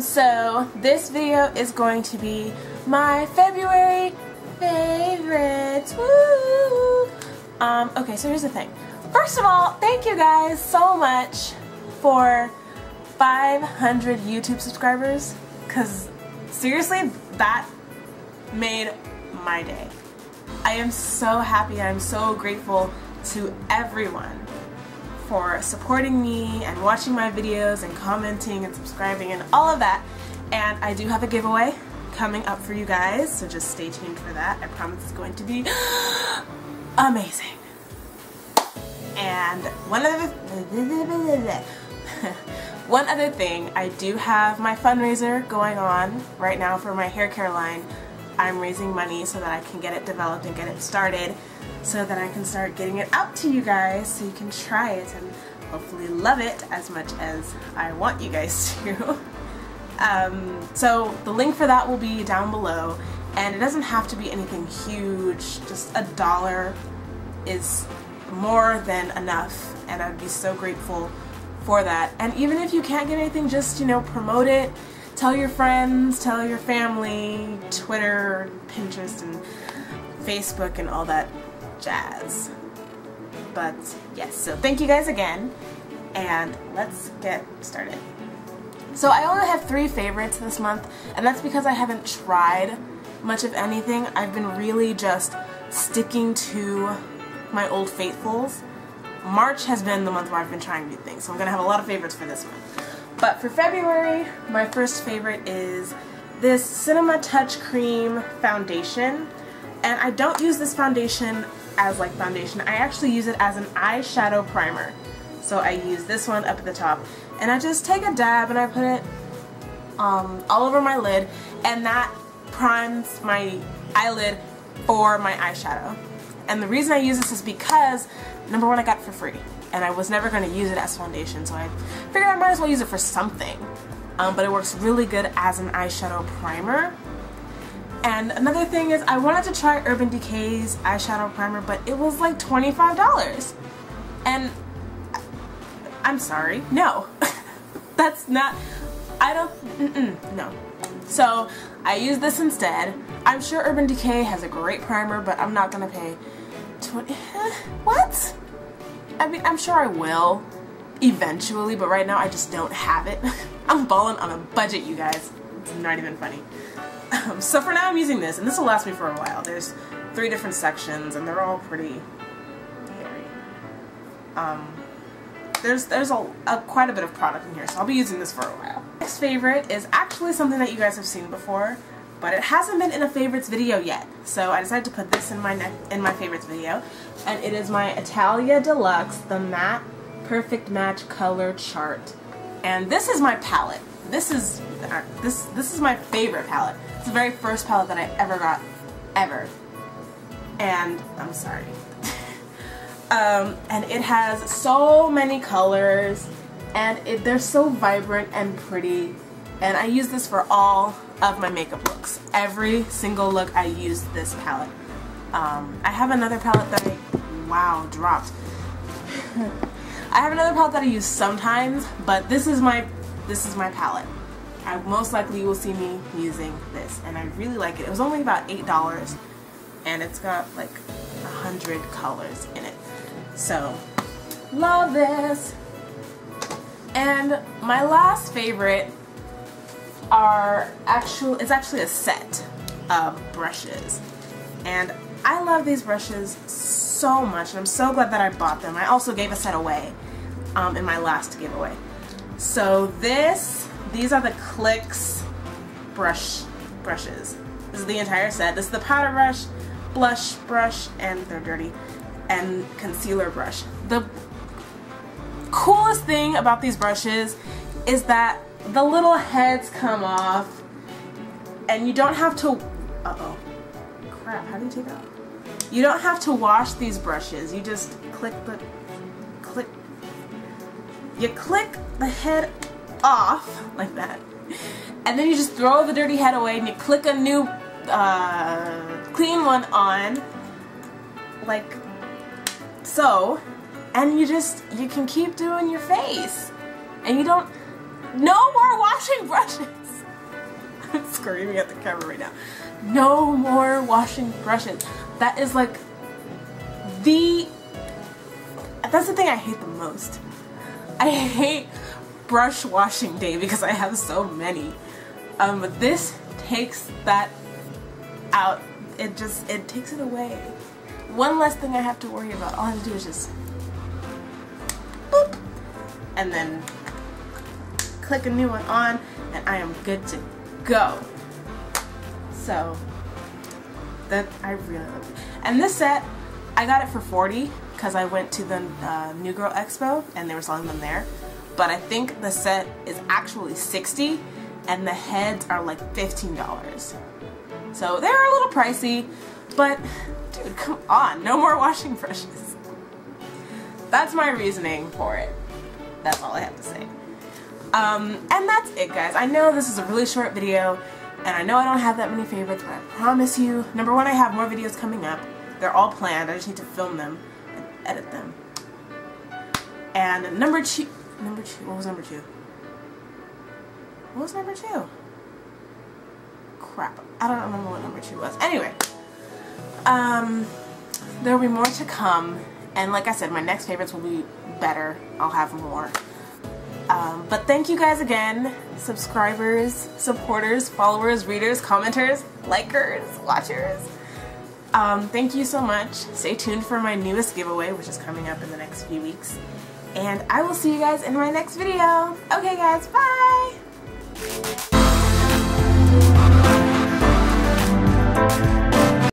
So this video is going to be my February favorites. Woo! Okay, so here's the thing. First of all, thank you guys so much for 500 YouTube subscribers, because seriously, that made my day. I am so happy, I'm so grateful to everyone for supporting me and watching my videos and commenting and subscribing and all of that. And I do have a giveaway coming up for you guys, so just stay tuned for that. I promise it's going to be amazing. And one other thing, I do have my fundraiser going on right now for my hair care line. I'm raising money so that I can get it developed and get it started, so that I can start getting it out to you guys so you can try it and hopefully love it as much as I want you guys to. So the link for that will be down below, and it doesn't have to be anything huge, just $1 is more than enough, and I'd be so grateful for that. And even if you can't get anything, just, you know, promote it, tell your friends, tell your family, Twitter, Pinterest, and Facebook, and all that jazz. But yes, so thank you guys again, and let's get started. So I only have 3 favorites this month, and that's because I haven't tried much of anything. I've been really just sticking to my old faithfuls. March has been the month where I've been trying new things, so I'm gonna have a lot of favorites for this month. But for February, my first favorite is this Cinema Touch Cream Foundation. And I don't use this foundation as like foundation, I actually use it as an eyeshadow primer. So I use this one up at the top, and I just take a dab and I put it all over my lid, and that primes my eyelid for my eyeshadow. And the reason I use this is because, number one, I got it for free, and I was never going to use it as foundation, so I figured I might as well use it for something. But it works really good as an eyeshadow primer. And another thing is, I wanted to try Urban Decay's eyeshadow primer, but it was like $25. And I'm sorry, no. That's not, I don't, no. So I use this instead. I'm sure Urban Decay has a great primer, but I'm not gonna pay $20, what? I mean, I'm sure I will eventually, but right now I just don't have it. I'm balling on a budget, you guys. It's not even funny. So for now I'm using this, and this will last me for a while. There's 3 different sections, and they're all pretty hairy. There's quite a bit of product in here, so I'll be using this for a while. Next favorite is actually something that you guys have seen before, but it hasn't been in a favorites video yet. So I decided to put this in my favorites video, and it is my Italia Deluxe, the matte perfect match color chart. And this is my palette. This is my favorite palette. It's the very first palette that I ever got, ever. And I'm sorry. And it has so many colors, and they're so vibrant and pretty, and I use this for all of my makeup looks. Every single look I use this palette. I have another palette that I, wow, dropped. I have another palette that I use sometimes, but this is my palette. I most likely will see me using this, and I really like it. It was only about $8, and it's got like 100 colors in it. So, love this! And my last favorite is actually a set of brushes. And I love these brushes so much, and I'm so glad that I bought them. I also gave a set away in my last giveaway. So these are the Klix brushes. This is the entire set. This is the powder brush, blush brush, and they're dirty, and concealer brush. The coolest thing about these brushes is that the little heads come off, and you don't have to, uh-oh, crap, how do you take that off? You don't have to wash these brushes. You just click the head off, like that, and then you just throw the dirty head away, and you click a new, clean one on, like so, and you can keep doing your face, and you don't, no more washing brushes. screaming at the camera right now. No more washing brushes. That is like the... That's the thing I hate the most. I hate brush washing day because I have so many. But this takes that out. It takes it away. One less thing I have to worry about. All I have to do is just boop, and then click a new one on, and I am good to go. So that I really love it. And this set, I got it for $40 because I went to the New Girl Expo and they were selling them there. But I think the set is actually $60, and the heads are like $15. So they're a little pricey, but dude, come on, no more washing brushes. That's my reasoning for it. That's all I have to say. And that's it, guys. I know this is a really short video, and I know I don't have that many favorites, but I promise you, #1, I have more videos coming up. They're all planned. I just need to film them and edit them. And number two, what was number 2? What was number 2? Crap, I don't remember what number 2 was. Anyway, there will be more to come, and like I said, my next favorites will be better. I'll have more. But thank you guys again, subscribers, supporters, followers, readers, commenters, likers, watchers. Thank you so much. Stay tuned for my newest giveaway, which is coming up in the next few weeks. And I will see you guys in my next video. Okay guys, bye!